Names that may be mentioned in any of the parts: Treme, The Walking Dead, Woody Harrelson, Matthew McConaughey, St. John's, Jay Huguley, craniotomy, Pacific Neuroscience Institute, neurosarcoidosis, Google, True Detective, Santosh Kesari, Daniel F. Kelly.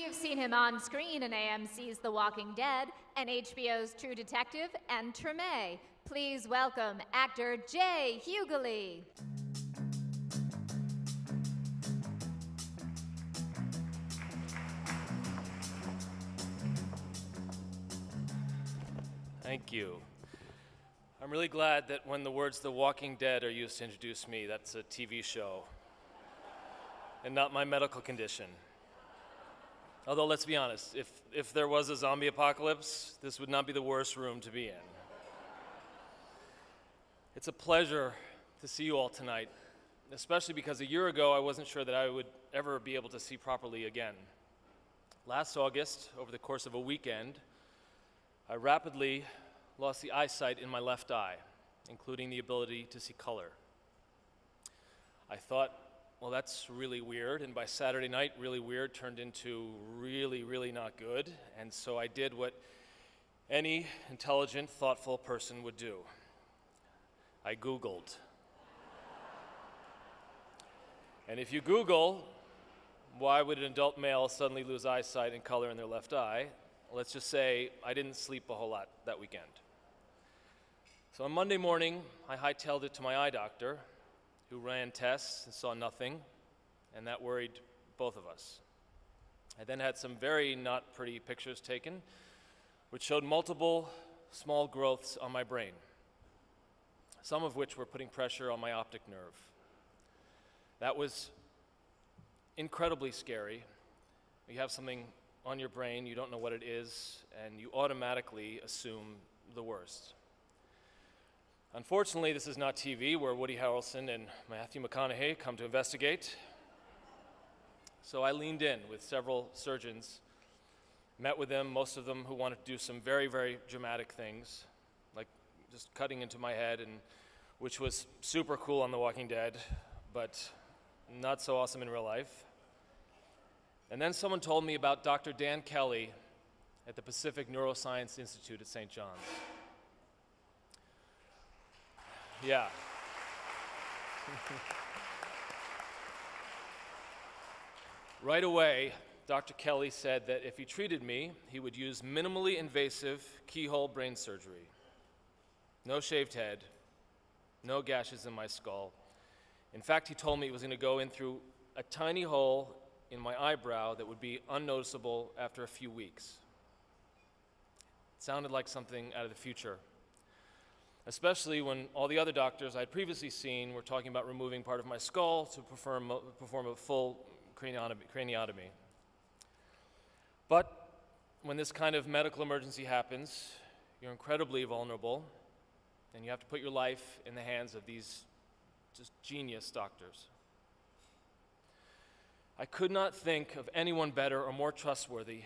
You've seen him on screen in AMC's The Walking Dead and HBO's True Detective and Treme. Please welcome actor Jay Huguley. Thank you. I'm really glad that when the words The Walking Dead are used to introduce me, that's a TV show and not my medical condition. Although, let's be honest, if there was a zombie apocalypse, this would not be the worst room to be in. It's a pleasure to see you all tonight, especially because a year ago I wasn't sure that I would ever be able to see properly again. Last August, over the course of a weekend, I rapidly lost the eyesight in my left eye, including the ability to see color. I thought, well, that's really weird, and by Saturday night, really weird turned into really, really not good, and so I did what any intelligent, thoughtful person would do. I Googled. And if you Google, why would an adult male suddenly lose eyesight and color in their left eye, let's just say I didn't sleep a whole lot that weekend. So on Monday morning, I hightailed it to my eye doctor, who ran tests and saw nothing, and that worried both of us. I then had some very not pretty pictures taken, which showed multiple small growths on my brain, some of which were putting pressure on my optic nerve. That was incredibly scary. You have something on your brain, you don't know what it is, and you automatically assume the worst. Unfortunately, this is not TV, where Woody Harrelson and Matthew McConaughey come to investigate. So I leaned in with several surgeons, met with them, most of them who wanted to do some very, very dramatic things, like just cutting into my head, and which was super cool on The Walking Dead, but not so awesome in real life. And then someone told me about Dr. Dan Kelly at the Pacific Neuroscience Institute at St. John's. Yeah. Right away, Dr. Kelly said that if he treated me, he would use minimally invasive keyhole brain surgery. No shaved head, no gashes in my skull. In fact, he told me he was going to go in through a tiny hole in my eyebrow that would be unnoticeable after a few weeks. It sounded like something out of the future, especially when all the other doctors I'd previously seen were talking about removing part of my skull to perform a full craniotomy. But when this kind of medical emergency happens, you're incredibly vulnerable, and you have to put your life in the hands of these just genius doctors. I could not think of anyone better or more trustworthy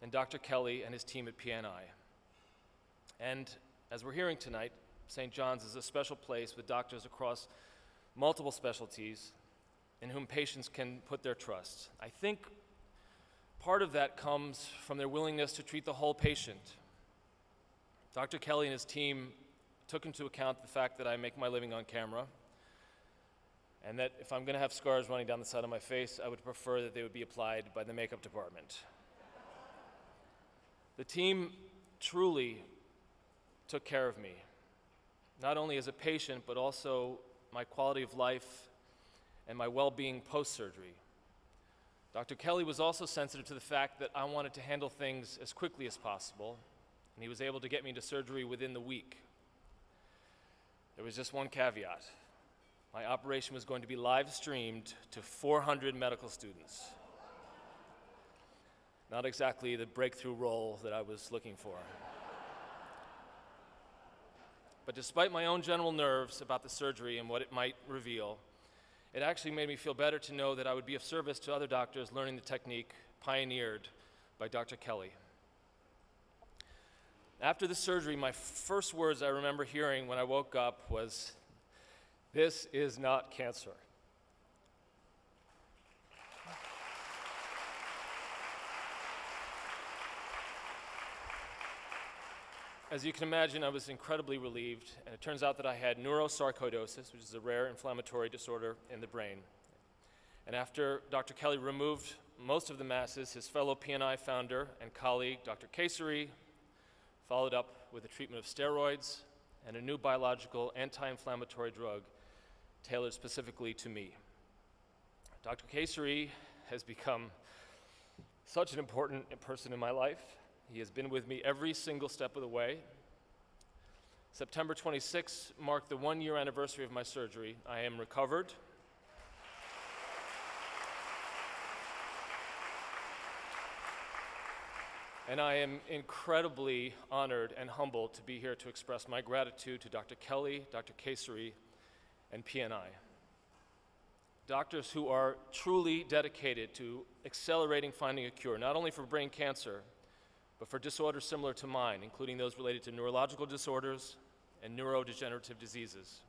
than Dr. Kelly and his team at PNI. And as we're hearing tonight, St. John's is a special place with doctors across multiple specialties in whom patients can put their trust. I think part of that comes from their willingness to treat the whole patient. Dr. Kelly and his team took into account the fact that I make my living on camera, and that if I'm going to have scars running down the side of my face, I would prefer that they would be applied by the makeup department. The team truly took care of me, not only as a patient, but also my quality of life and my well-being post-surgery. Dr. Kelly was also sensitive to the fact that I wanted to handle things as quickly as possible, and he was able to get me to surgery within the week. There was just one caveat. My operation was going to be live-streamed to 400 medical students. Not exactly the breakthrough role that I was looking for. But despite my own general nerves about the surgery and what it might reveal, it actually made me feel better to know that I would be of service to other doctors learning the technique pioneered by Dr. Kelly. After the surgery, my first words I remember hearing when I woke up was, "This is not cancer." As you can imagine, I was incredibly relieved, and it turns out that I had neurosarcoidosis, which is a rare inflammatory disorder in the brain. And after Dr. Kelly removed most of the masses, his fellow PNI founder and colleague, Dr. Kesari, followed up with the treatment of steroids and a new biological anti-inflammatory drug tailored specifically to me. Dr. Kesari has become such an important person in my life. He has been with me every single step of the way. September 26th marked the one-year anniversary of my surgery. I am recovered. And I am incredibly honored and humbled to be here to express my gratitude to Dr. Kelly, Dr. Kesari, and PNI. Doctors who are truly dedicated to accelerating finding a cure, not only for brain cancer, but for disorders similar to mine, including those related to neurological disorders and neurodegenerative diseases.